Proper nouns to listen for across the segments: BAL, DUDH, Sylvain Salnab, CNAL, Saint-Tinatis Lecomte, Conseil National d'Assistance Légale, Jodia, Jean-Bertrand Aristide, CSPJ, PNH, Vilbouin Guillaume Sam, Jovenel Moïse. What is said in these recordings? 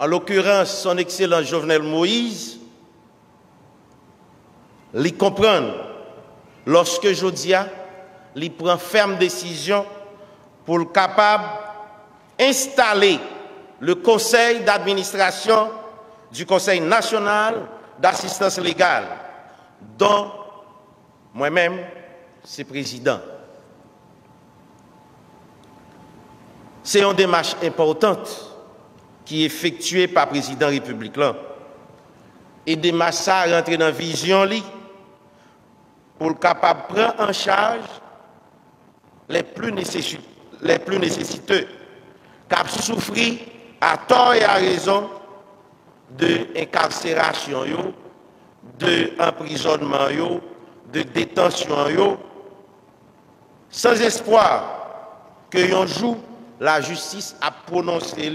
En l'occurrence, son excellent Jovenel Moïse, l'y comprendre lorsque Jodia l'y prend ferme décision pour le capable d'installer le conseil d'administration du Conseil national d'assistance légale, dont moi-même, c'est président. C'est une démarche importante qui est effectuée par le président de la République. Et démarche ça rentre dans la vision pour être capable de prendre en charge les plus nécessiteux qui souffrent à tort et à raison de incarcération, de emprisonnement, de détention, sans espoir que un jour la justice a prononcé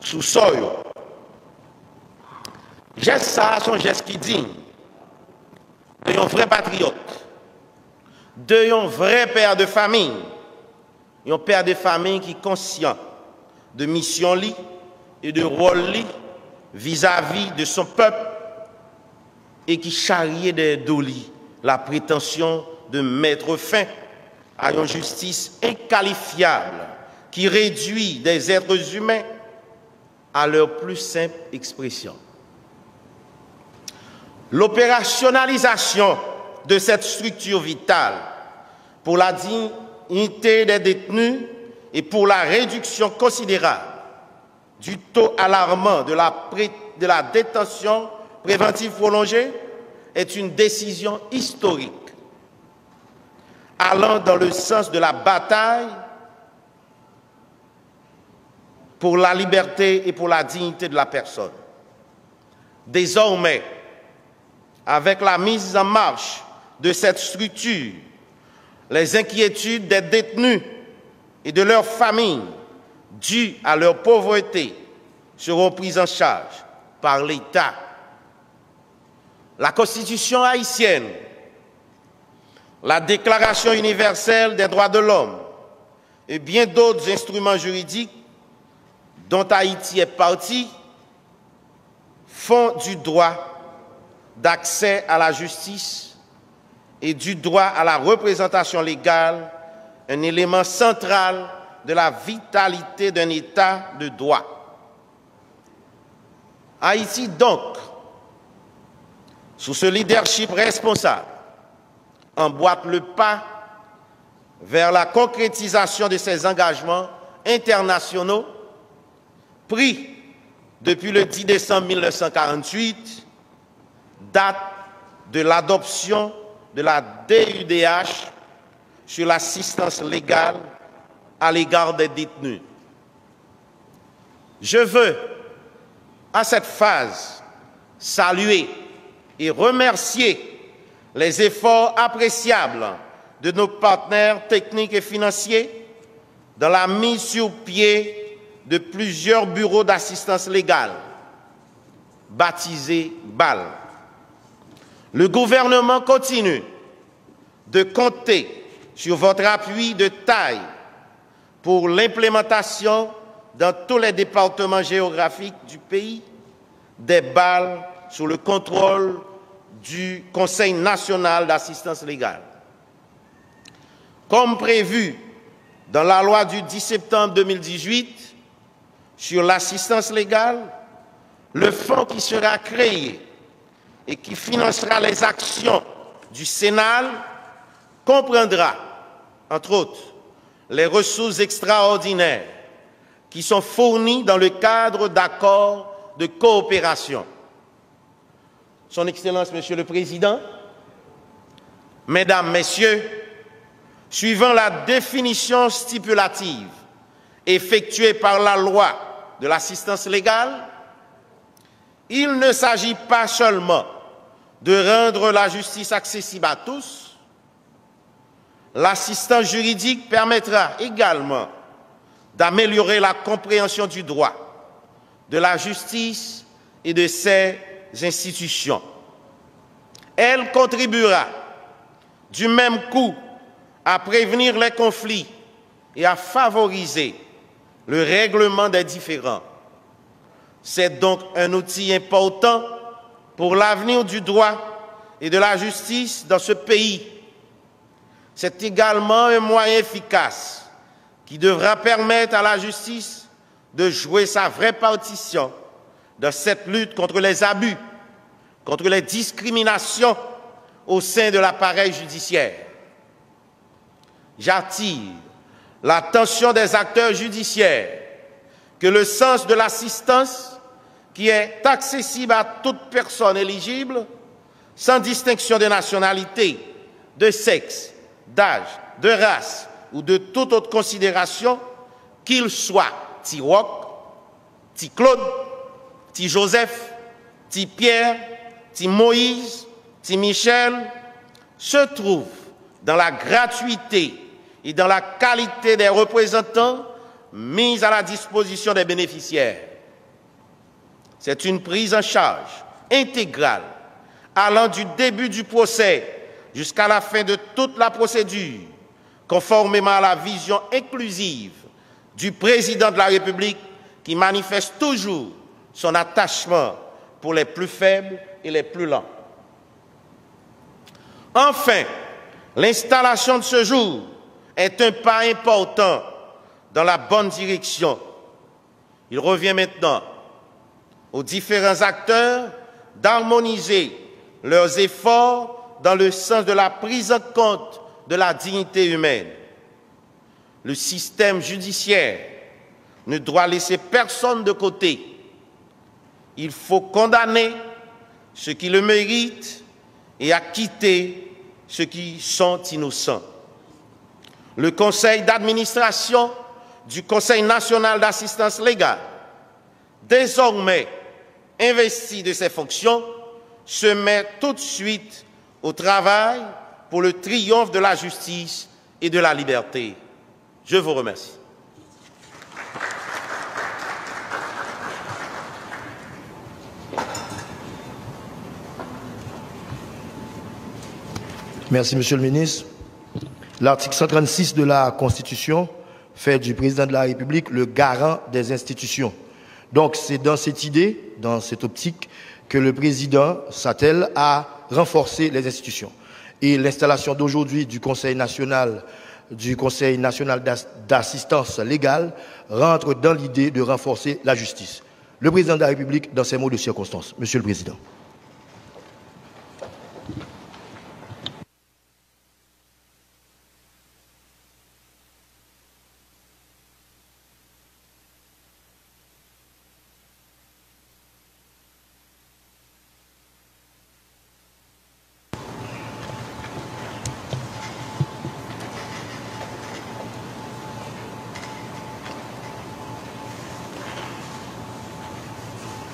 sous soi. Geste ça, son geste qui digne d'un vrai patriote, d'un vrai père de famille, un père de famille qui est conscient de mission et de rôle vis-à-vis de son peuple et qui charrie des dolis la prétention de mettre fin à une justice inqualifiable qui réduit des êtres humains à leur plus simple expression. L'opérationnalisation de cette structure vitale pour la dignité des détenus et pour la réduction considérable du taux alarmant de la détention préventive prolongée est une décision historique allant dans le sens de la bataille pour la liberté et pour la dignité de la personne. Désormais, avec la mise en marche de cette structure, les inquiétudes des détenus et de leurs familles dues à leur pauvreté seront prises en charge par l'État. La Constitution haïtienne, la Déclaration universelle des droits de l'homme et bien d'autres instruments juridiques dont Haïti est partie font du droit d'accès à la justice et du droit à la représentation légale un élément central de la vitalité d'un État de droit. Haïti donc, sous ce leadership responsable, emboîte le pas vers la concrétisation de ses engagements internationaux pris depuis le 10 décembre 1948, date de l'adoption de la DUDH sur l'assistance légale à l'égard des détenus. Je veux, à cette phase, saluer et remercier les efforts appréciables de nos partenaires techniques et financiers dans la mise sur pied de plusieurs bureaux d'assistance légale, baptisés BAL. Le gouvernement continue de compter sur votre appui de taille pour l'implémentation dans tous les départements géographiques du pays des BAL sous le contrôle du Conseil national d'assistance légale. Comme prévu dans la loi du 10 septembre 2018 sur l'assistance légale, le fonds qui sera créé et qui financera les actions du CNAL comprendra, entre autres, les ressources extraordinaires qui sont fournies dans le cadre d'accords de coopération. Son Excellence, Monsieur le Président, Mesdames, Messieurs, suivant la définition stipulative effectuée par la loi de l'assistance légale, il ne s'agit pas seulement de rendre la justice accessible à tous, l'assistance juridique permettra également d'améliorer la compréhension du droit, de la justice et de ses institutions. Elle contribuera du même coup à prévenir les conflits et à favoriser le règlement des différends. C'est donc un outil important pour l'avenir du droit et de la justice dans ce pays. C'est également un moyen efficace qui devra permettre à la justice de jouer sa vraie partition dans cette lutte contre les abus, contre les discriminations au sein de l'appareil judiciaire. J'attire l'attention des acteurs judiciaires que le sens de l'assistance, qui est accessible à toute personne éligible, sans distinction de nationalité, de sexe, d'âge, de race ou de toute autre considération, qu'il soit Tiroc, Ti-Claude, Ti-Joseph, Ti-Pierre, Ti-Moïse, Ti-Michel, se trouve dans la gratuité et dans la qualité des représentants mis à la disposition des bénéficiaires. C'est une prise en charge intégrale allant du début du procès jusqu'à la fin de toute la procédure, conformément à la vision inclusive du président de la République qui manifeste toujours son attachement pour les plus faibles et les plus lents. Enfin, l'installation de ce jour est un pas important dans la bonne direction. Il revient maintenant aux différents acteurs d'harmoniser leurs efforts dans le sens de la prise en compte de la dignité humaine. Le système judiciaire ne doit laisser personne de côté. Il faut condamner ceux qui le méritent et acquitter ceux qui sont innocents. Le conseil d'administration du Conseil national d'assistance légale, désormais investi de ses fonctions, se met tout de suite au travail pour le triomphe de la justice et de la liberté. Je vous remercie. Merci, Monsieur le ministre. L'article 136 de la Constitution fait du président de la République le garant des institutions. Donc c'est dans cette idée, dans cette optique, que le président s'attelle à renforcer les institutions. Et l'installation d'aujourd'hui du Conseil national d'assistance légale rentre dans l'idée de renforcer la justice. Le président de la République, dans ses mots de circonstance. Monsieur le Président.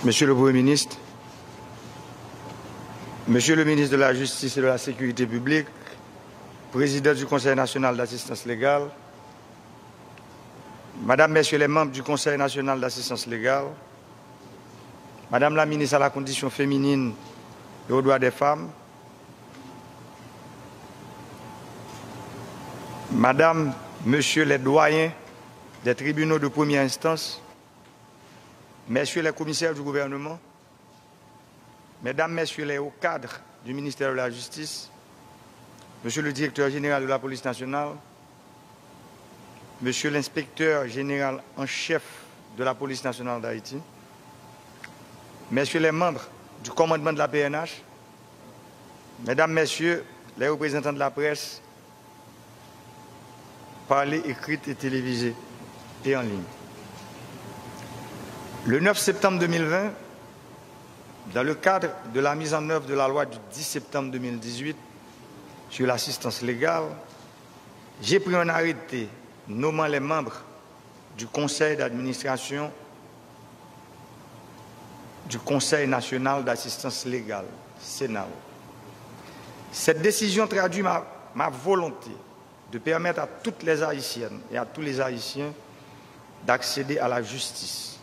Monsieur le Premier ministre, Monsieur le ministre de la Justice et de la Sécurité publique, Président du Conseil national d'assistance légale, Madame, Messieurs les membres du Conseil national d'assistance légale, Madame la ministre à la condition féminine et aux droits des femmes, Madame, Monsieur les doyens des tribunaux de première instance, Messieurs les commissaires du gouvernement, Mesdames, Messieurs les hauts cadres du ministère de la Justice, Monsieur le directeur général de la police nationale, Monsieur l'inspecteur général en chef de la police nationale d'Haïti, Messieurs les membres du commandement de la PNH, Mesdames, Messieurs les représentants de la presse, parlée, écrite et télévisée et en ligne. Le 9 septembre 2020, dans le cadre de la mise en œuvre de la loi du 10 septembre 2018 sur l'assistance légale, j'ai pris un arrêté nommant les membres du Conseil d'administration du Conseil national d'assistance légale, CNAL. Cette décision traduit ma volonté de permettre à toutes les Haïtiennes et à tous les Haïtiens d'accéder à la justice,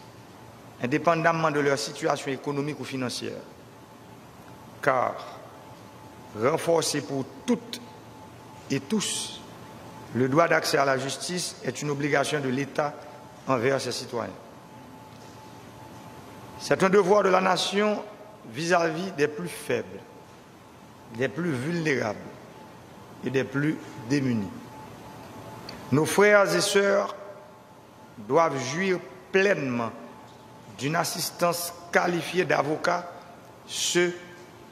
indépendamment de leur situation économique ou financière. Car renforcer pour toutes et tous le droit d'accès à la justice est une obligation de l'État envers ses citoyens. C'est un devoir de la nation vis-à-vis des plus faibles, des plus vulnérables et des plus démunis. Nos frères et sœurs doivent jouir pleinement d'une assistance qualifiée d'avocats, ce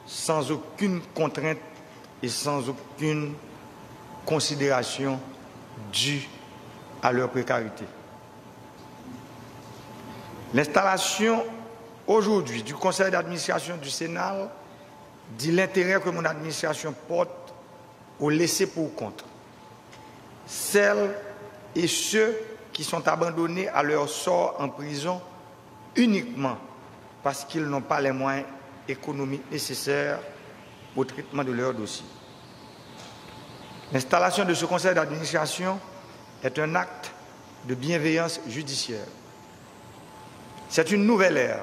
sans aucune contrainte et sans aucune considération due à leur précarité. L'installation aujourd'hui du conseil d'administration du CNAL dit l'intérêt que mon administration porte au laissés pour compte, celles et ceux qui sont abandonnés à leur sort en prison uniquement parce qu'ils n'ont pas les moyens économiques nécessaires au traitement de leur dossier. L'installation de ce conseil d'administration est un acte de bienveillance judiciaire. C'est une nouvelle ère,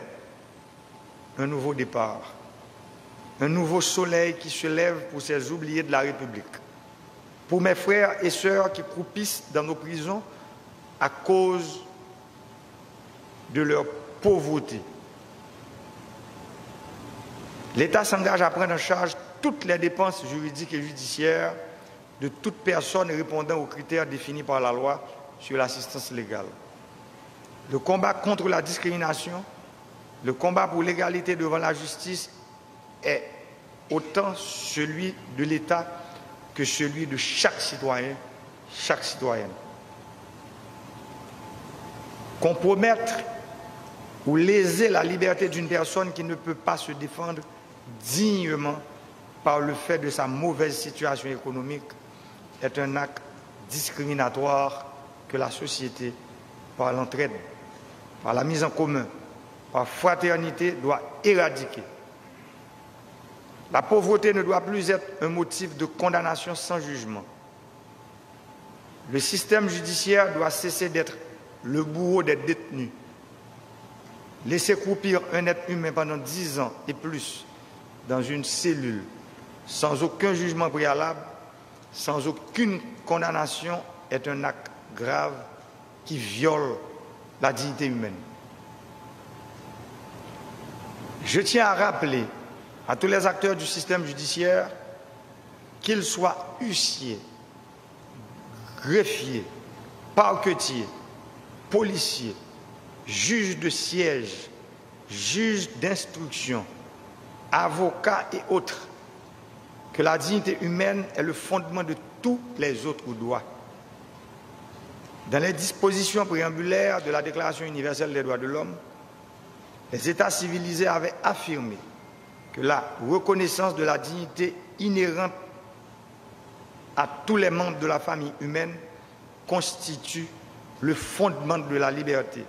un nouveau départ, un nouveau soleil qui se lève pour ces oubliés de la République, pour mes frères et sœurs qui croupissent dans nos prisons à cause de leur pauvreté. L'État s'engage à prendre en charge toutes les dépenses juridiques et judiciaires de toute personne répondant aux critères définis par la loi sur l'assistance légale. Le combat contre la discrimination, le combat pour l'égalité devant la justice est autant celui de l'État que celui de chaque citoyen, chaque citoyenne. Compromettre ou léser la liberté d'une personne qui ne peut pas se défendre dignement par le fait de sa mauvaise situation économique est un acte discriminatoire que la société, par l'entraide, par la mise en commun, par fraternité, doit éradiquer. La pauvreté ne doit plus être un motif de condamnation sans jugement. Le système judiciaire doit cesser d'être le bourreau des détenus. Laisser croupir un être humain pendant 10 ans et plus dans une cellule, sans aucun jugement préalable, sans aucune condamnation, est un acte grave qui viole la dignité humaine. Je tiens à rappeler à tous les acteurs du système judiciaire, qu'ils soient huissiers, greffiers, parquetiers, policiers, juges de siège, juges d'instruction, avocats et autres, que la dignité humaine est le fondement de tous les autres droits. Dans les dispositions préambulaires de la Déclaration universelle des droits de l'homme, les États civilisés avaient affirmé que la reconnaissance de la dignité inhérente à tous les membres de la famille humaine constitue le fondement de la liberté,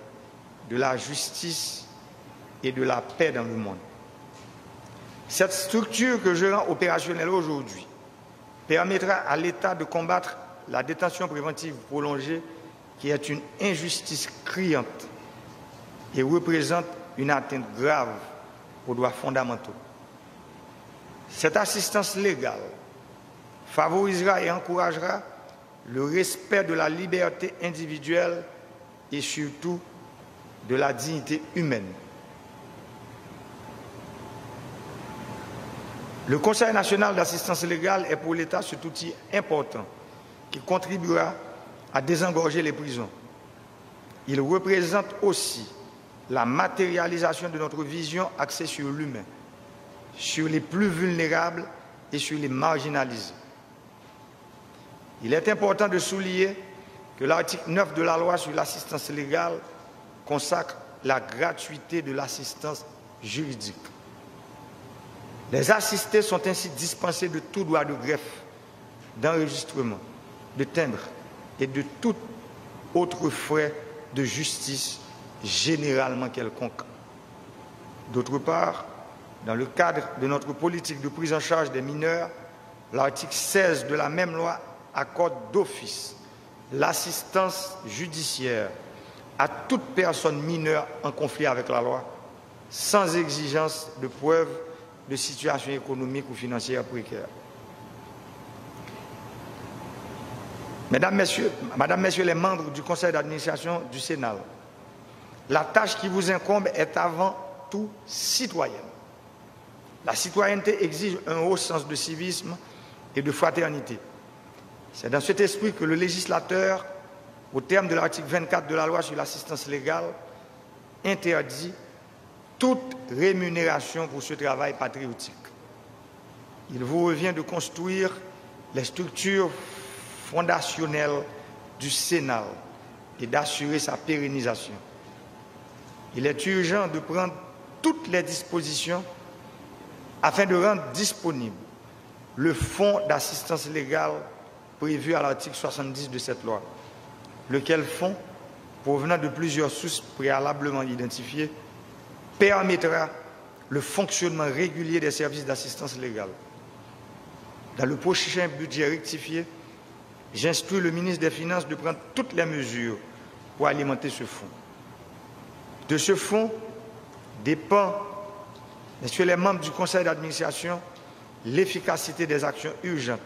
de la justice et de la paix dans le monde. Cette structure que je rends opérationnelle aujourd'hui permettra à l'État de combattre la détention préventive prolongée qui est une injustice criante et représente une atteinte grave aux droits fondamentaux. Cette assistance légale favorisera et encouragera le respect de la liberté individuelle et surtout de la dignité humaine. Le Conseil national d'assistance légale est pour l'État cet outil important qui contribuera à désengorger les prisons. Il représente aussi la matérialisation de notre vision axée sur l'humain, sur les plus vulnérables et sur les marginalisés. Il est important de souligner que l'article 9 de la loi sur l'assistance légale consacre la gratuité de l'assistance juridique. Les assistés sont ainsi dispensés de tout droit de greffe, d'enregistrement, de timbre et de tout autre frais de justice généralement quelconque. D'autre part, dans le cadre de notre politique de prise en charge des mineurs, l'article 16 de la même loi accorde d'office l'assistance judiciaire à toute personne mineure en conflit avec la loi, sans exigence de preuve de situation économique ou financière précaire. Mesdames, Messieurs, Madame, Messieurs les membres du Conseil d'administration du CNAL, la tâche qui vous incombe est avant tout citoyenne. La citoyenneté exige un haut sens de civisme et de fraternité. C'est dans cet esprit que le législateur, au terme de l'article 24 de la loi sur l'assistance légale, interdit toute rémunération pour ce travail patriotique. Il vous revient de construire les structures fondationnelles du CNAL et d'assurer sa pérennisation. Il est urgent de prendre toutes les dispositions afin de rendre disponible le fonds d'assistance légale prévu à l'article 70 de cette loi, lequel fonds, provenant de plusieurs sources préalablement identifiées, permettra le fonctionnement régulier des services d'assistance légale. Dans le prochain budget rectifié, j'instruis le ministre des Finances de prendre toutes les mesures pour alimenter ce fonds. De ce fonds dépend, messieurs les membres du Conseil d'administration, l'efficacité des actions urgentes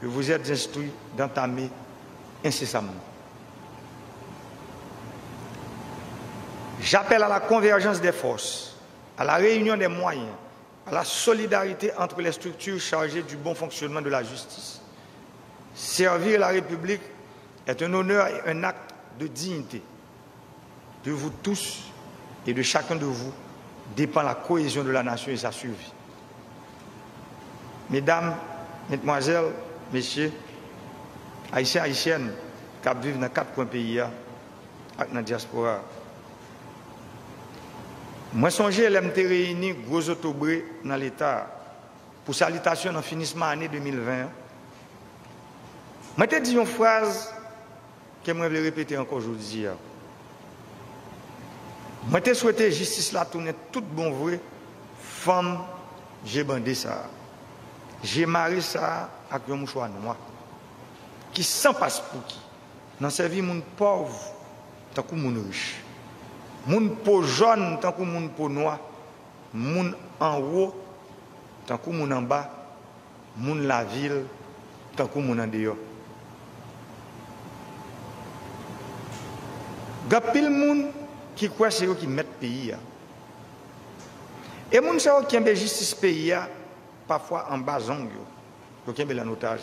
que vous êtes instruits d'entamer incessamment. J'appelle à la convergence des forces, à la réunion des moyens, à la solidarité entre les structures chargées du bon fonctionnement de la justice. Servir la République est un honneur et un acte de dignité. De vous tous et de chacun de vous dépend la cohésion de la nation et sa survie. Mesdames, Mesdemoiselles, Messieurs, Haïtiens, Haïtiennes, qui vivent dans 4 coins pays et dans la diaspora, moi songez à l'MT réuni gros autobré dans l'État pour salutation dans finissement année 2020. Moi te dis une phrase que moi je vais répéter encore aujourd'hui. Moi te souhaité justice la tourner tout bon vrai, femme, j'ai bandé ça. J'ai marié ça avec un mouchoir noir qui s'en passe pour qui dans sa vie mon pauvre tant que mon riche. Moun peau jaune tant que moun peau noir, moun en haut tant que moun en bas, moun la ville tant que moun en dehors. Gapil moun qui croit c'est eux qui mettent pays. Et moun sa qui aime justice pays parfois en bas zong yo, qui aime la notage.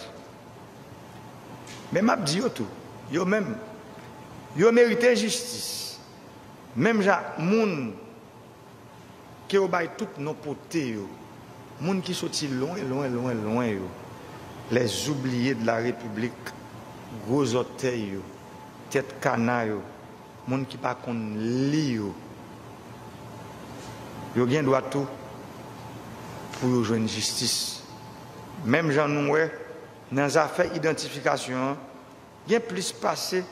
Mais m'a dit yo tout, yo même yo mérité justice. Même les gens qui ont tout nos potés, les gens qui sont loin, loin, loin, loin, les oubliés de la République, gros orteils, tête canaille, les gens qui ne connaissent pas les gens, ils ont droit tout pour jouer une justice. Même les gens qui dans les affaires d'identification, ils ont plus passé.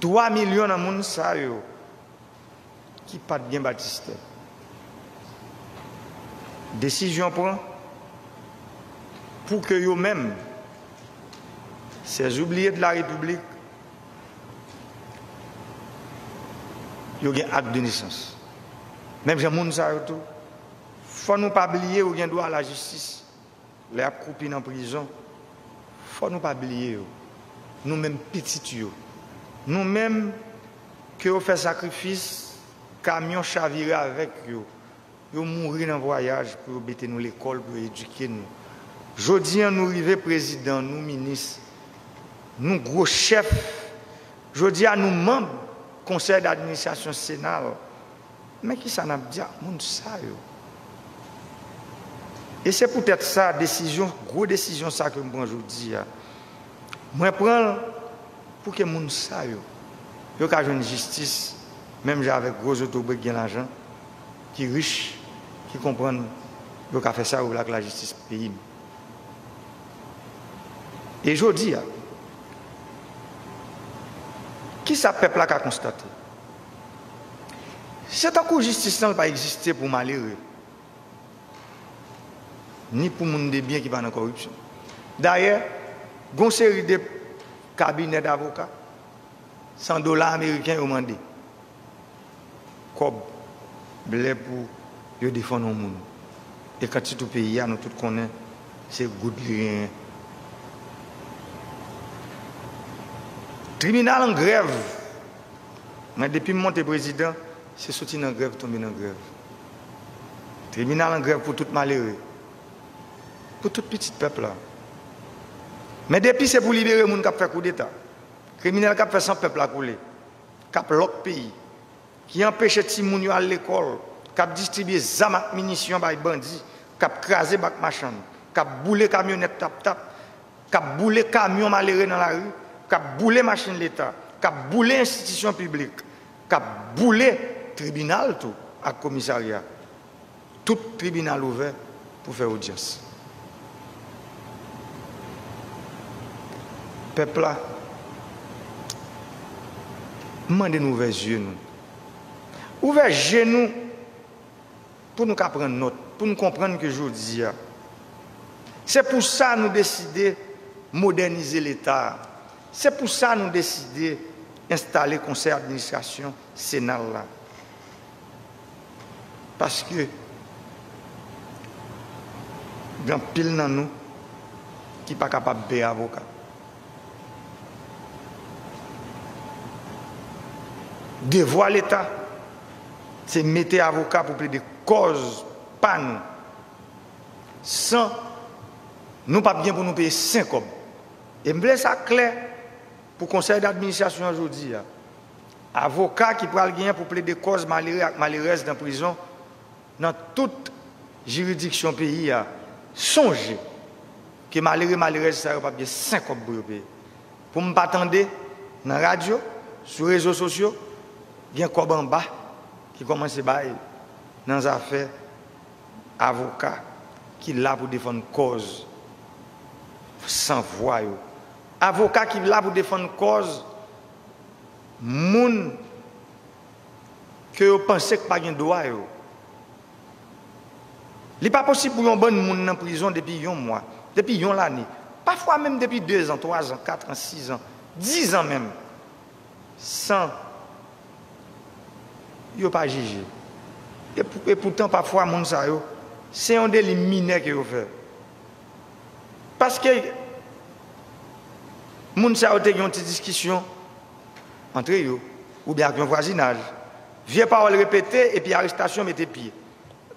3 millions de personnes qui ne sont pas bien baptisées. Décision prend pour que eux-mêmes, ces oubliés de la République, ils aient un acte de naissance. Même si les gens ne faut nous pas oublier qu'ils ont droit à la justice. Les accroupis en prison, faut nous pas oublier nous-mêmes petits. Nous-mêmes, que nous faisons sacrifice, camions chavirés avec nous, nous mourons dans le voyage pour mettre nous à l'école, pour éduquer nous. Jodia, nous arrivons président, nous ministres, nous gros chefs, Jodia, nous membres du conseil d'administration CNAL. Mais qui ça n'a pas dit à tout ça? Et c'est peut-être ça, décision, grosse décision ça que je prends aujourd'hui. Moi, je prends. Pour que les gens sachent, ils ont une justice, même avec gros autobus qui ont l'argent, qui sont riches, qui comprennent, ils ont fait ça avec la justice pays. Et je dis, qui ce peuple a constaté? C'est un coup de justice n'a pas existé pour malheureux, ni pour les gens de bien qui va dans la corruption. D'ailleurs, une série de cabinet d'avocats, 100 $ américains, ils ont demandé. Comme blé pour défendre le monde. Et quand tout le pays, nous tous connaissons, c'est goudlien. tribunal en grève. Mais depuis que je suis président, c'est sorti en grève, tombé en grève. Tribunal en grève pour tout malheureux. Pour tout petit peuple là. Mais depuis c'est pour libérer les gens qui ont fait coup d'État. Criminels qui ont fait sans peuple à couler. Qui ont fait l'autre pays. Qui empêchent les gens d'aller à l'école. Qui ont distribué des armes et munitions par les bandits. Qui ont crasé les machines. Qui ont boulé les camionnettes tap-tap. Qui ont boulé les camions malheureux dans la rue. Qui ont boulé les machines de l'État. Qui ont boulé les institutions publiques. Qui ont boulé le tribunal tout, à commissariat. Tout tribunal ouvert pour faire audience. Peuple là, demandez-nous ouvrir les yeux. Ouvrir les genoux pour nous prendre note, pour nous comprendre que je dis. C'est pour ça que nous décidons de moderniser l'État. C'est pour ça que nous décidons d'installer le conseil d'administration CNAL là. Parce que, il y a pile dans nous qui ne sont pas capables de faire avocat. Devoir l'État, c'est mettre avocat pour plaider cause, pas nous. Sans, nous pas bien pour nous payer 5 hommes. Et je voulais ça clair pour le conseil d'administration aujourd'hui. Avocat qui prend le gain pour plaider cause malheureuse et malheureuse dans la prison, dans toute juridiction du pays, songez que malheureux et malheureuse, ça n'a pas bien 5 hommes pour payer. Pour ne pas attendre, dans la radio, sur les réseaux sociaux, il y a un corps en bas qui commence à bailler dans les affaires avocats qui sont là pour défendre une cause sans voix. Avocats qui sont là pour défendre une cause, moun que vous pensez que pas de droit. Il n'est pas possible pour un bon monde en prison depuis un mois, depuis une année, parfois même depuis 2 ans, 3 ans, 4 ans, 6 ans, 10 ans même, sans. Ils n'ont pas jugé. Et pourtant, parfois, c'est un délit mineur qu'ils ont fait. Parce que les gens ont eu une petite discussion entre eux, ou bien avec un voisinage. Vieux paroles répétées, et puis l'arrestation mettait pied.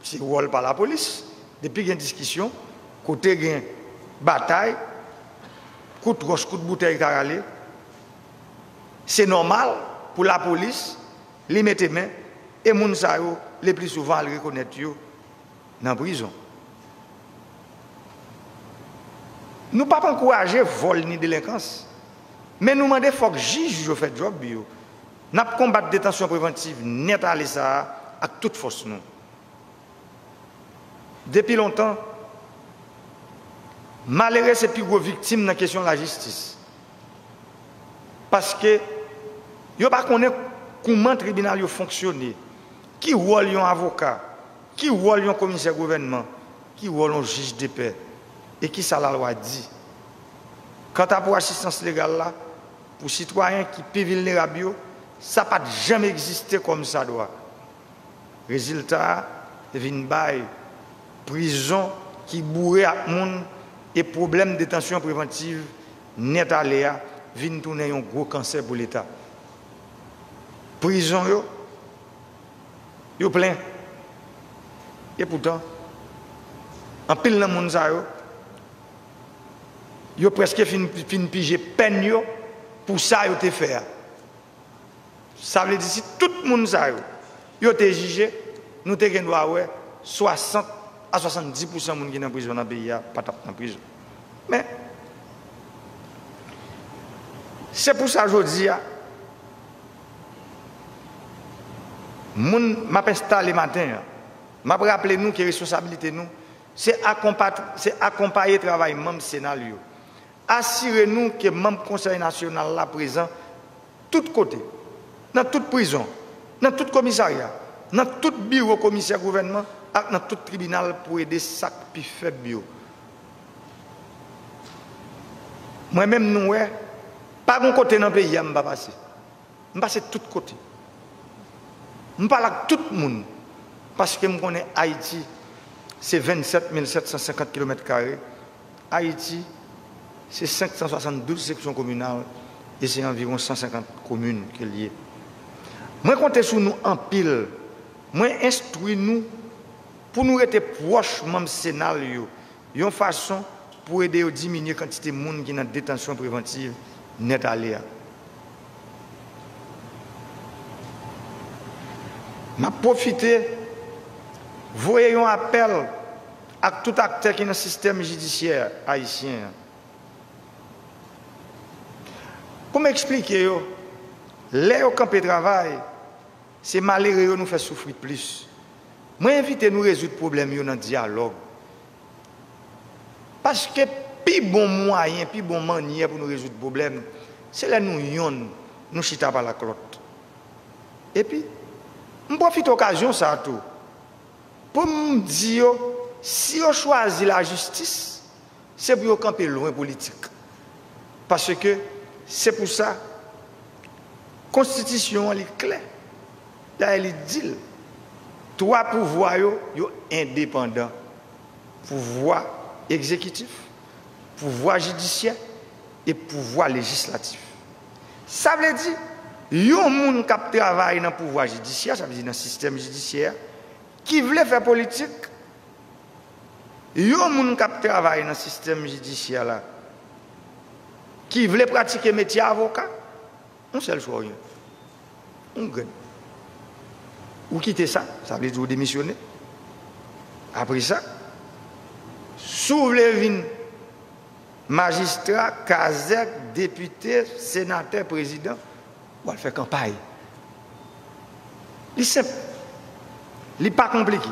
C'est rôle par la police. Depuis qu'il y a une discussion, côté il y a une bataille, coup de roche, coup de bouteille carralée. C'est normal pour la police, les mettre main. Et les gens, les plus souvent, le reconnaissent dans la prison. Nous ne pouvons pas encourager vol ni délinquance. Mais nous demandons faut que juge fait le job. Nous devons combattre la détention préventive net à l'ESA avec toute force. Nous. Depuis longtemps, malheureux, c'est plus gros victime dans la question de la justice. Parce que ils ne connaissent pas comment le tribunal fonctionne, qui rôle un avocat, qui rôle un commissaire gouvernement, qui rôle un juge de paix, et qui ça la loi dit. Quant à pour assistance légale, là, pour citoyens qui sont vulnérables, ça n'a jamais existé comme ça doit. Résultat, il y a une prison qui bourrée à monde et problème de détention préventive net à l'air, vient tourner un gros cancer pour l'État. Prison, yo plein. Et pourtant, en pile dans le monde, yo presque fin pige peine yo pour ça yo te faire. Ça veut dire si tout le monde yo te jugé, nous te gen droit ouais 60 à 70% monde qui dans prison dans pays pas en prison. Mais c'est pour ça je dis. Moun m'a installé le matin, m'a rappelé nous que responsabilité nous, c'est accompagner le travail même scénario. Assurez-nous que même Conseil national là présent, tout côté, dans toute prison, dans tout commissariat, dans tout bureau commissaire gouvernement, dans tout tribunal pour aider sac plus faible bio. Moi-même nous pas un côté dans le pays, m'pa passer. M'pa passer tout côté. Je parle à tout le monde parce que je connais Haïti, c'est 27 750 km². Haïti, c'est 572 sections communales et c'est environ 150 communes qui sont liées. Moi, comptez sur nous en pile. Moi, instruis-nous pour nous être proches même CNAL. Il y a une façon pour aider à diminuer la quantité de monde qui est en détention préventive net à l'air. Je profite, voyez un appel à tout acteur qui est dans le système judiciaire haïtien. Pour m'expliquer, l'air au camp de travail, c'est malheureux qui nous fait souffrir plus. Moi, invite nous à résoudre le problème dans le dialogue. Parce que le plus bon moyen, le plus bon manière pour nous résoudre le problème, c'est là nous yon, nous chita par la clotte. Et puis, je profite de l'occasion pour me dire, si on choisit la justice, c'est pour camper loin politique. Parce que c'est pour ça la Constitution est claire. Elle dit, trois pouvoirs sont indépendants. Pouvoir exécutif, pouvoir judiciaire et pouvoir législatif. Ça veut dire, il y a des gens qui travaillent dans le pouvoir judiciaire, ça veut dire dans le système judiciaire, qui veulent faire politique. Il y a des gens qui travaillent dans le système judiciaire, là, qui veulent pratiquer le métier d'avocat. On sait le choix. On gagne. Ou quitter ça, ça veut dire démissionner. Après ça, soulevez-vous magistrat, casette, député, sénateur, président. On va faire campagne. C'est simple. C'est pas compliqué.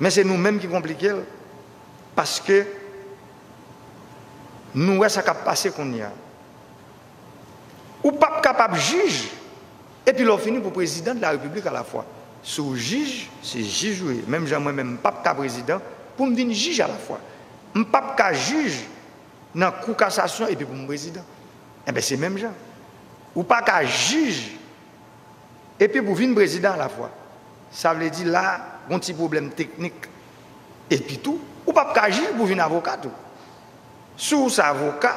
Mais c'est nous-mêmes qui compliquons. Parce que nous voyons ce qui a passé qu'on y a. Ou pas capable de juger. Et puis l'on finit pour président de la République à la fois. Sous juge, c'est juge. Même moi-même, pas capable président pour me dire juge à la fois. Je ne suis pas capable juge dans la Cour de cassation et puis pour mon président. Eh bien, c'est même genre. Ou pas qu'à juge, et puis pour venir président à la fois. Ça veut dire là, un petit problème technique. Et puis tout, ou pas qu'à juge pour venir avocat tout. Sous sa avocat,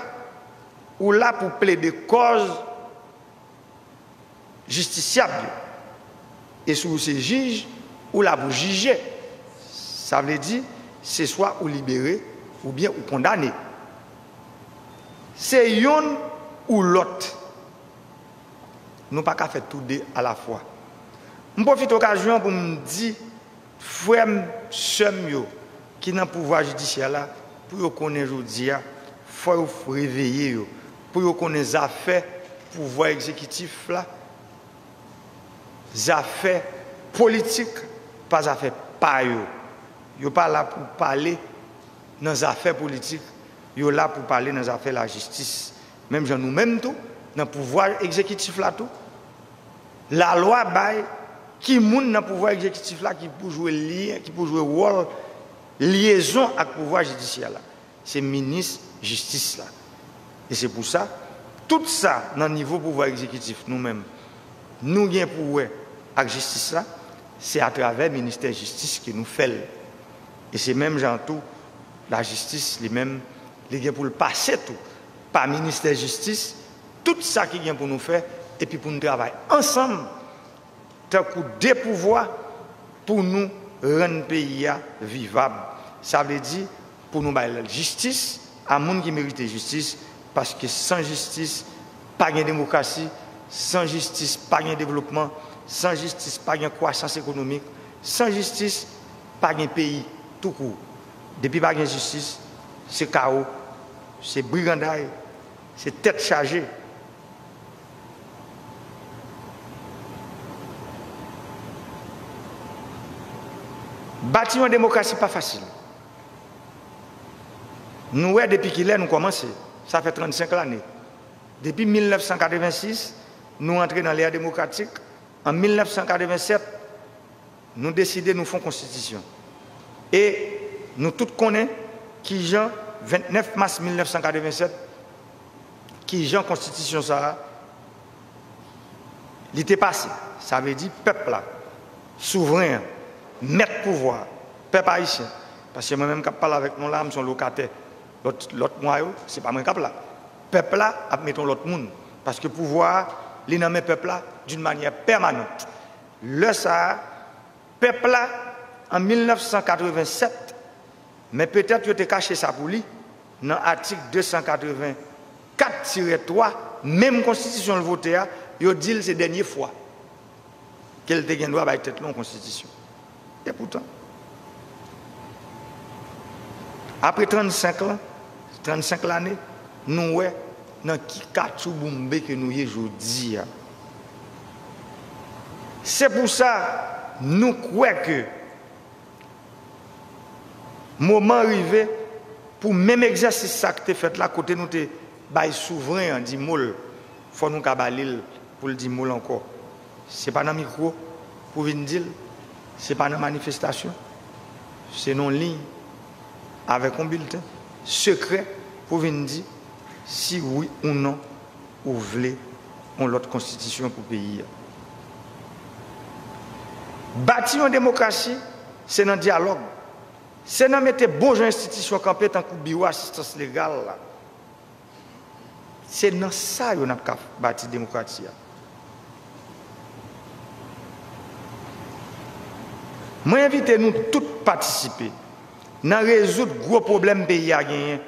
ou là pour plaider cause justiciable. Et sous ses juges, ou là pour juger. Ça veut dire, c'est soit ou libéré, ou bien ou condamné. C'est une ou l'autre. Nous pas qu'à faire tout deux à la fois. Je profite de l'occasion pour me dire, frère, soeur, qui n'a pas le pouvoir judiciaire là, pour connaître aujourd'hui, il faut réveiller, pour connaître les affaires, pouvoir exécutif là, les affaires politiques, pas les affaires pas. Ils ne sont pas là pour parler dans les affaires politiques, ils sont là pour parler dans les affaires de la justice. Même gens nous-mêmes tout, dans le pouvoir exécutif là tout. La loi bail qui moun dans pouvoir exécutif là qui peut jouer lien, qui peut jouer rôle liaison avec pouvoir judiciaire là. C'est ministre justice là. Et c'est pour ça tout ça dans le niveau pouvoir exécutif nous-mêmes nous gain pour avec justice là, c'est à travers le ministère justice que nous fait. Et c'est même gens tout la justice les mêmes les gain pour le passer tout par ministère justice tout ça qui vient pour nous faire et puis pour nous travailler ensemble. Tant que des pouvoirs pour nous rendre le pays vivable. Ça veut dire pour nous faire justice à monde qui mérite justice parce que sans justice, pas de démocratie, sans justice, pas de développement, sans justice, pas de croissance économique, sans justice, pas de pays tout court. Depuis pas de justice, c'est chaos, c'est brigandaille, c'est tête chargée. Bâtir une démocratie, pas facile. Nous, depuis qu'il est, nous commençons. Ça fait 35 années. Depuis 1986, nous entrons dans l'ère démocratique. En 1987, nous décidons, nous faisons constitution. Et nous tous connaissons qui Jean, 29 mars 1987, qui Jean constitution ça, il était passé. Ça veut dire peuple là, souverain. Mettre pouvoir, peuple haïtien. Parce que moi-même, quand je parle avec mon là, je suis locataire. L'autre moyen, ce n'est pas moi qui parle. Peuple là, admettons l'autre monde. Parce que pouvoir, il nomme le peuple là d'une manière permanente. Le Sahara, peuple là, en 1987, mais peut-être que tu as caché ça pour lui, dans l'article 284-3, même constitution le voté, il a dit ces dernières fois qu'elle a gagné droit à être en constitution. Et pourtant, après 35 ans, 35 l'année, nous ouais, dans qui katou bombe que nous y aujourd'hui. C'est pour ça nous croyons que moment arrivé pour même exercice ça que tu fait là côté nous te bail souverain en dit mol faut nous cabalil pour le dire mol encore. C'est pas dans micro pour venir dire, c'est pas dans manifestation. C'est non ligne avec un bulletin secret pour venir dire si oui ou non ou voulez on l'autre constitution pour pays. Bâtir en démocratie, c'est dans le dialogue. C'est dans mettre bonjour institution campée tant que bureau assistance légale. C'est dans ça qu'on a bâti la démocratie. Moi, j'invite nous tous à participer à résoudre les gros problèmes pays à gagner.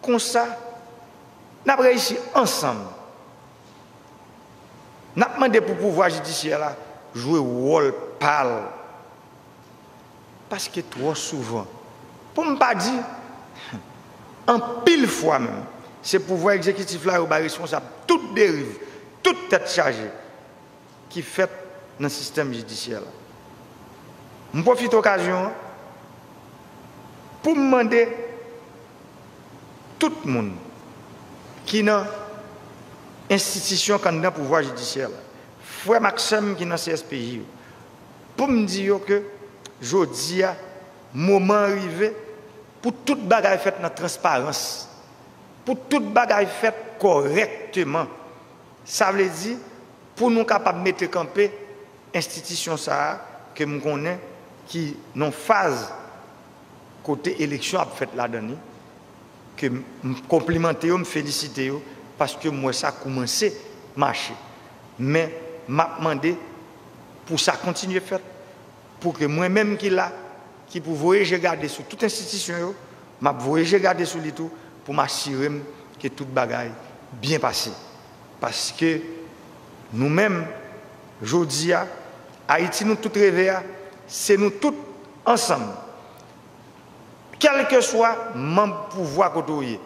Comme ça, nous avons réussi ensemble. Nous avons demandé pour le pouvoir judiciaire là, jouer rôle pâle. Parce que trop souvent, pour ne pas dire, en pile fois même, c'est le pouvoir exécutif là qui est responsable de toute dérive, toute tête chargée qui fait dans le système judiciaire là. Je profite de l'occasion pour demander à tout le monde qui est dans l'institution candidat pour le pouvoir judiciaire, frère Maxime qui est dans le CSPJ, pour me dire que Jodia, moment arrivé pour toute bagaille faite dans la transparence, pour toute bagaille faite correctement. Ça veut dire pour nous capables de mettre campé institution ça que nous connaissons qui non phase côté élection a fait la dernière que me complimenter, me féliciter parce que moi ça a commencé à marcher. Mais m'a demandé pour ça continuer à faire pour que moi-même qui là qui pour voyager garder sur toute institution m'a voyager garder sur les tout pour m'assurer que toute bagaille bien passée parce que nous-mêmes aujourd'hui Haïti nous tout rêver c'est nous tous ensemble quel que soit membre pouvoir côtoyer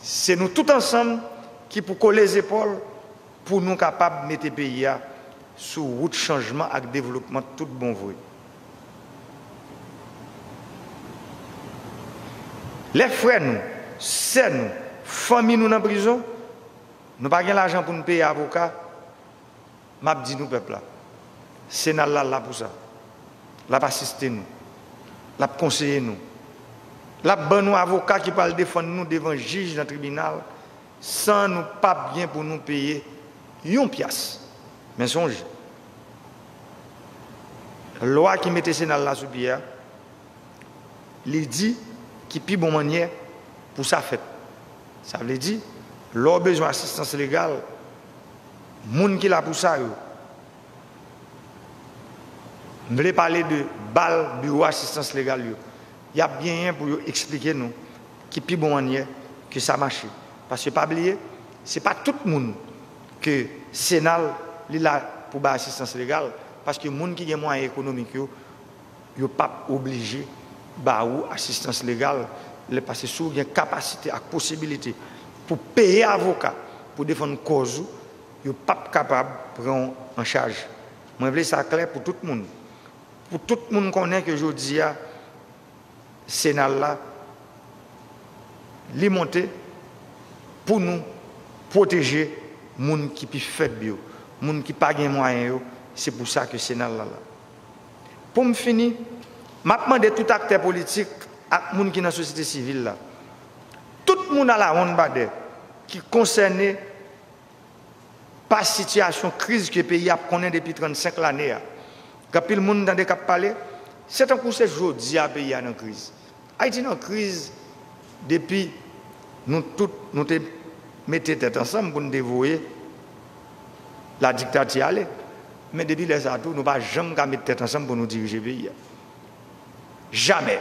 c'est nous tous ensemble qui pour coller les épaules pour nous capables de mettre le pays sous route changement et développement tout bon vrai. Les frères nous, c'est nous, famille nous dans prison, nous n'avons pas l'argent pour nous payer avocat. M'a dit nous peuple là. C'est là pour ça. L'a assisté nous. L'a conseillé nous. L'a ban nous avocat qui parle défendre nous devant juge dans le tribunal sans nous pas bien pour nous payer une pièce. Mais songe, la loi qui mettait CNAL là sous pied, il dit qu'il y a une bonne manière pour sa fête. Ça veut dire, l'on a besoin d'assistance légale, les gens qui l'ont pour ça. Je voulais parler de BAL, bureau assistance légale. Il y a bien pour expliquer nous qu'il y a une bonne manière que ça marche. Parce que, pas oublier, ce n'est pas tout le monde que CNAL il là pour l'assistance légale parce que les gens qui ont des moyens économiques ne sont pas obligés d'avoir assistance légale parce que si vous avez une capacité et possibilité pour payer avocat pour défendre une cause, ils ne sont pas capables de prendre en charge. Je veux ça clair pour tout le monde. Pour tout le monde connaît que aujourd'hui, le Sénat là, il est monté pour nous protéger les gens qui sont faibles. Les gens qui n'ont pas de moyens, c'est pour ça que le Sénat est là. Pour me finir, je demande à tout acteur politique et aux gens qui sont dans la société civile là. Tout le monde à la ronde qui concerne pas la situation de crise que le pays a connue depuis 35 ans. Quand le monde dans des cas parler, c'est un coup c'est aujourd'hui le pays est en crise. Haïti est en crise depuis nous tous, nous sommes mettez tête ensemble pour nous dévouer la dictature. Mais depuis les atouts, nous ne pouvons jamais mettre tête ensemble pour nous diriger le pays. Jamais.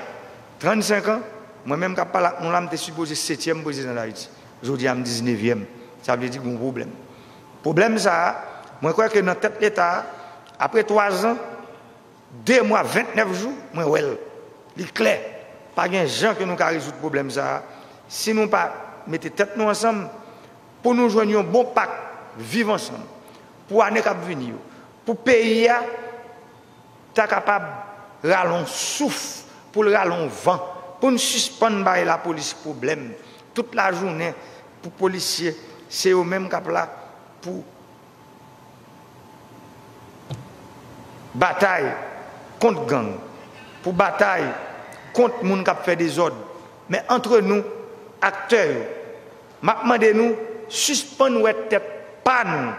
35 ans, moi-même, on suis supposé 7e président d'Haïti. Aujourd'hui, je suis 19e. Ça veut dire qu'il y a un problème. Le problème, ça, moi, je crois que dans tête l'État, après 3 ans, 2 mois, 29 jours, moi, ouais, il est clair. Pas de gens qui nous résout le problème, ça. Si nous ne mettons pas tête nous ensemble, pour nous joindre un bon pacte, vivre ensemble, pour l'année qui va venir, pour le pays, tu es capable de rallonger souffle, pour le rallonger vent, pour nous suspendre la police problème, toute la journée, pour les policiers, c'est eux-mêmes qui sont là pour bataille contre gang, pour bataille contre les gens qui font des ordres. Mais entre nous, acteurs, maintenant de nous, suspendre notre tête, pas nous.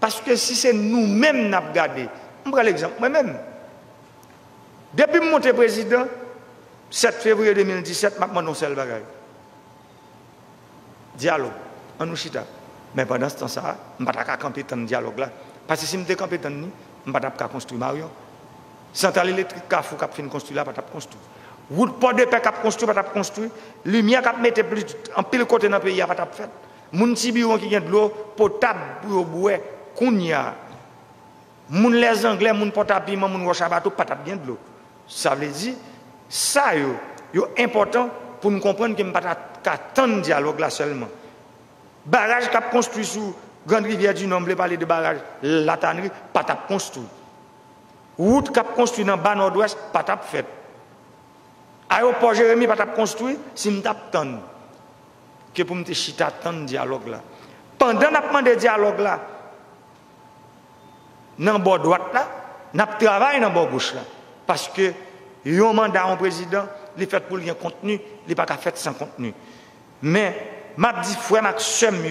Parce que si c'est nous-mêmes qui nous regardons, on prend l'exemple moi-même. Depuis que je suis président, 7 février 2017, je suis en seul bagage. Dialogue, on nous chita. Mais pendant ce temps-là, je ne peux pas camper dans le dialogue. Parce que si je suis campé dans le dialogue, je ne peux pas construire Marion. Centrale électrique, Carrefour, qui a construit là, je ne peux pas construire. Route Port de Paix, qui a construit, je ne peux pas construire. Lumière, qui a mis en pile côté dans le pays, je ne peux pas faire. Mon petit bureau qui a de l'eau potable pour boire. Kounia, les Anglais, les portables, les rochabato, pas bien de l'eau. Ça veut dire, ça, c'est important pour nous comprendre que nous ne pouvons pas attendre le dialogue là seulement. Barrage qui a construit sur Grande Rivière du Nord, on parle de barrage, la tannerie, pas construit. Route qui a construit dans le bas nord-ouest, pas fait. Aéroport Jérémy, pas construit, si nous attendons. Que pour nous chita attendre le dialogue là. Pendant l'appel de dialogue là, dans le bord droit, nous travaillons dans le bord gauche. Parce que le mandat en président, il fait pour un contenu, il n'est pas fait sans contenu. Mais, je dis, frère Maxime,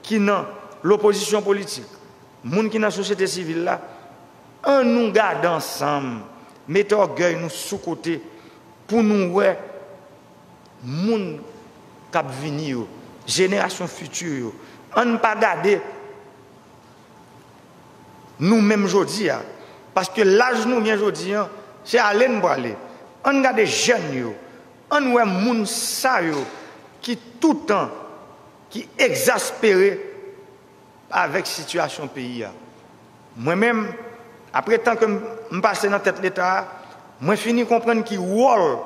qui dans l'opposition politique, les gens qui sont dans la société civile, on nous garde ensemble, mettez orgueil nous sous-côté pour nous voir les gens qui vont venir, les générations futures. On ne peut pas garder nous-mêmes aujourd'hui, parce que l'âge nous vient aujourd'hui, c'est aller nous parler. On a des jeunes, on a des gens qui tout le temps, qui exaspérés avec la situation du pays. Moi-même, après tant que je passe dans la tête de l'État, je finis de comprendre qu'il y a un rôle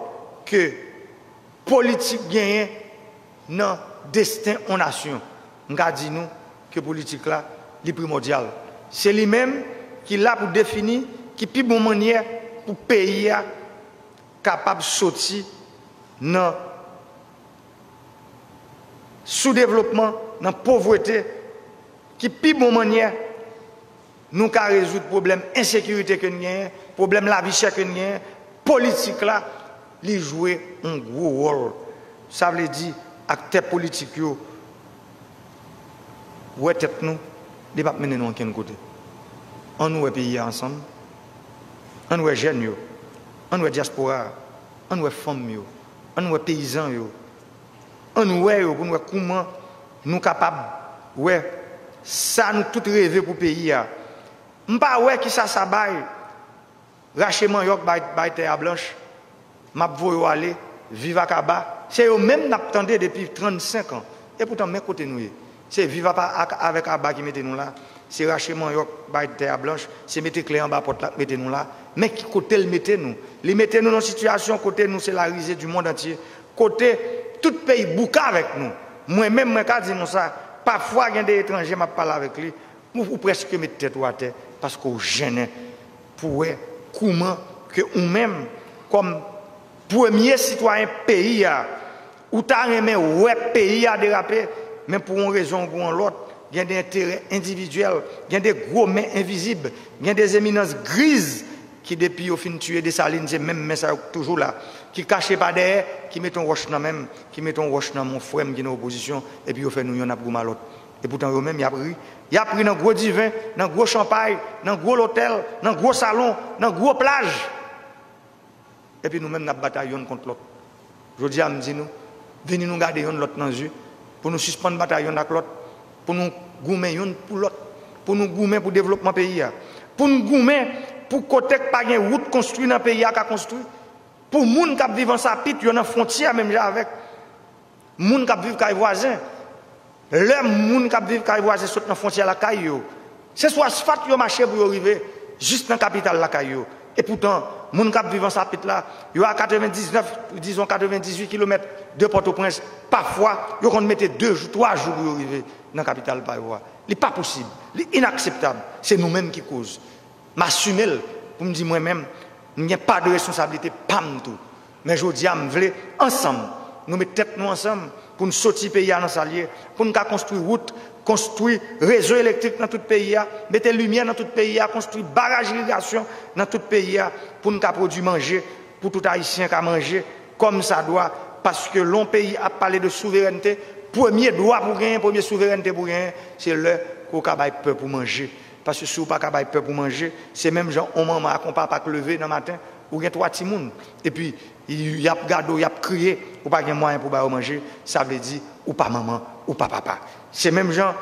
que la politique gagne dans le destin de la nation. Je dis nous que la politique là, est primordiale. C'est lui-même qui l'a pour définir qui est la plus bonne manière pour le pays capable de sortir dans le sous-développement, dans la pauvreté, qui est la plus bonne manière nous résoudre le problème de l'insécurité que nous avons, le problème de la vie chère que nous avons, la politique là, les jouer un gros rôle. Ça veut dire acteurs politiques, où est-ce ne pas mener nous aucun côté. On nous est pays ensemble, on nous est jeunes, on nous est diaspora, on nous est femmes, on nous est paysans, on nous est pour nous comment nous sommes capables. Ouais, ça nous tout rêver pour le pays. M'pas ouais qui ça ça baille. Rachement yok baille terre blanche. M'a voyo aller vivre à Kaba. C'est eux même n'attendait depuis 35 ans. Et pourtant mes côté nous. C'est vivre avec Abba qui mettez nous là. C'est rachement yok baille terre blanche. C'est mettre clé en bas porte là mettez nous là. Mais qui côté le mettez nous? Les mettez nous dans situation côté nous c'est la risée du monde entier. Côté tout pays bouca avec nous. Moi même moi quand dis nous ça, parfois il y a des étrangers m'a parlé avec lui, ou presque mettre tête à terre parce qu'on gêne pour comment que nous même comme premier citoyen pays ou t'as aimé ouais pays à déraper. Mais pour une raison ou pour l'autre, il y a des intérêts individuels, il y a des gros mains invisibles, il y a des éminences grises qui, depuis au fin de tuer des salines, c'est même mais ça toujours là, qui cachent pas derrière, qui mettent un roche dans même, qui mettent un roche dans mon frère qui est en opposition, et puis au fait, nous y en a pour mal l'autre. Et pourtant, eux-mêmes, ils ont pris dans gros divin, dans gros champagne, dans gros hôtel, dans gros salon, dans gros plage. Et puis nous-mêmes, nous bataillons contre l'autre. Je dis à nous, venez nous garder l'autre dans les yeux. pour nous suspendre la bataille avec l'autre, pour nous goumer pour l'autre, pour nous goumer pour le développement du pays, pour nous goumer pour côté pas une route construite dans le pays à construire, pour les gens qui vivent en sa pite, ils ont une frontière même avec les gens qui vivent avec voisins. Les gens qui vivent avec voisins sont dans la frontière la caille. C'est soit asphalte qui marché pour arriver juste dans la capitale la caille. Et pourtant, les gens qui vivent en sa pite là, ils ont 99, disons 98 km de Port-au-Prince. Parfois, ils ont mettre 2 ou 3 jours pour arriver dans la capitale. Ce n'est pas possible, c'est inacceptable. C'est nous-mêmes qui causons. M'assumer pour me dire moi-même, je n'ai pas de responsabilité, pas de tout. Mais je dis, je veux ensemble, nous mettons tête nous ensemble pour nous sortir du pays dans sa liée, pour nous construire route, construire réseau électrique dans tout le pays, mettre lumière dans tout le pays, construire barrage d'irrigation dans tout le pays, pour nous produire manger, pour tout Haïtien qui a mangé comme ça doit, parce que l'on pays a parlé de souveraineté, premier droit pour gagner, premier souveraineté pour gagner, c'est le coca-bail peu pour manger. Parce que si vous n'avez pas peur pour manger, c'est même gens on maman à compas pas lever dans le matin, ou bien 3 petits mouns. Et puis, il y a gado, il y a crié, ou pas de moyen pour manger, ça veut dire ou pas maman, ou pas papa. C'est même gens,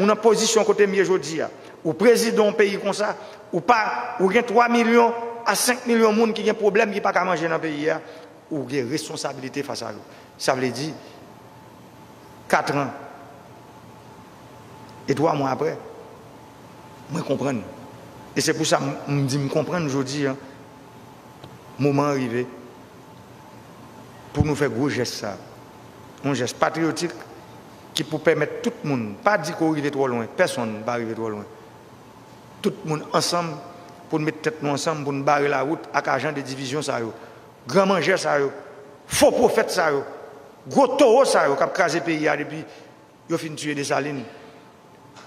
on a position côté mieux aujourd'hui, ou président d'un pays comme ça, ou pas, ou bien 3 millions à 5 millions de monde qui ont des problèmes, qui n'ont pas qu'à manger dans le pays, ou bien responsabilité face à eux. Ça veut dire 4 ans et 3 mois après. Je comprends. Et c'est pour ça que je dis que je comprends aujourd'hui. Le moment arrivé pour nous faire gros geste. Un geste patriotique qui peut permettre tout le monde, pas dire qu'on arrive trop loin, personne ne va arriver trop loin. Tout le monde ensemble, pour nous mettre tête nous ensemble, pour nous barrer la route avec agent de division. Grand manger, faux prophète, gros taureau qui a crasé le pays depuis qu'ils ont fini de tuer des salines.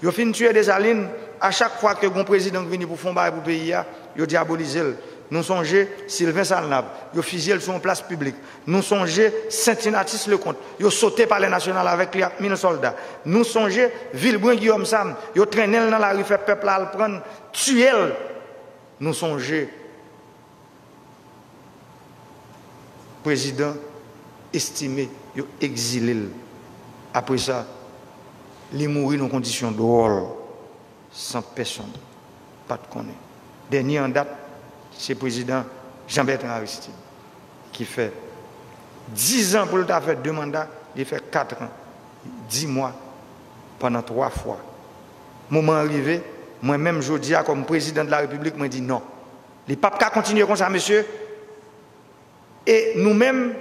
Ils ont fini de tuer des salines. À chaque fois que le président vient pour fonder le pays, il diabolise. Nous songeons Sylvain Salnab, il fusille sur une place publique. Nous songeons Saint-Tinatis Lecomte, il sauté par les nationales avec les 1000 soldats. Nous songeons Vilbouin Guillaume Sam, il traîné dans la rue, fait peuple à le prendre, tuer. Nous songeons président estimé, il exilé. Après ça, il mourit dans conditions drôles. Sans personne, pas de connaître. Dernier en date, c'est le président Jean-Bertrand Aristide qui fait 10 ans pour le faire 2 mandats, il fait 4 ans, 10 mois, pendant 3 fois. Moment arrivé, moi-même, Jodia, comme président de la République, m'a dit non. Les papes qui continuent comme ça, monsieur. Et nous-mêmes,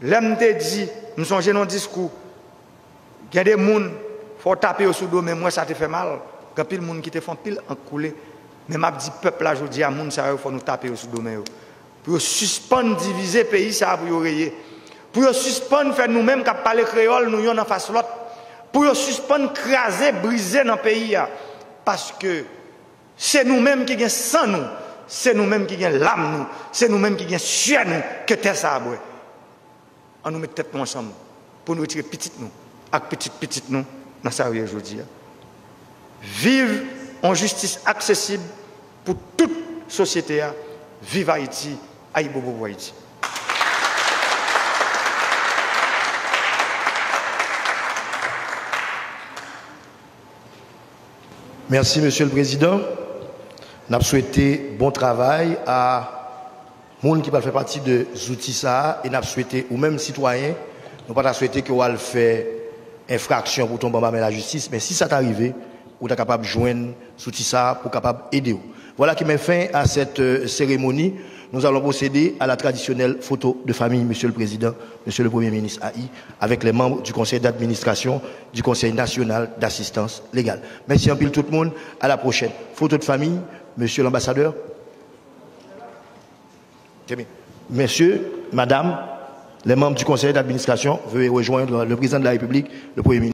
l'homme t'a dit, nous sommes dans un discours, il y a des gens. Il faut taper au sous-dos, mais moi ça te fait mal. Quand pile moun qui te font pile en coulé. Mais m'a dit peuple là, je dis à moun ça faut nous taper au sous-dos mais pour suspendre diviser pays ça pour rayer. Pour suspendre faire nous-mêmes qui parler créole nous yon en face l'autre. Pour suspendre craser, briser dans pays parce que c'est nous-mêmes qui gagne sang nous, c'est nous-mêmes qui gagne l'âme nous, c'est nous-mêmes qui gagne sueur nous que t'es ça boire. On nous met tête ensemble pour nous retirer petite nous, avec petite nous. Dans ça, je veux dire. Vive en justice accessible pour toute société. Vive Haïti, aïe bobo Haïti. Merci, Monsieur le Président. Nous avons souhaité bon travail à tous ceux qui font partie de outils ça. Et nous avons souhaité, ou même citoyens, nous n'avons pas souhaité que vous le fassiez. Infraction pour tomber en la justice, mais si ça t'arrive, vous êtes capable de joindre soutien ça pour capable aider. Voilà qui met fin à cette cérémonie. Nous allons procéder à la traditionnelle photo de famille, Monsieur le Président, Monsieur le Premier ministre AI, avec les membres du Conseil d'administration du Conseil national d'assistance légale. Merci en pile tout le monde. À la prochaine. Photo de famille, Monsieur l'ambassadeur. Monsieur, Madame. Les membres du conseil d'administration veulent rejoindre le président de la République, le Premier ministre.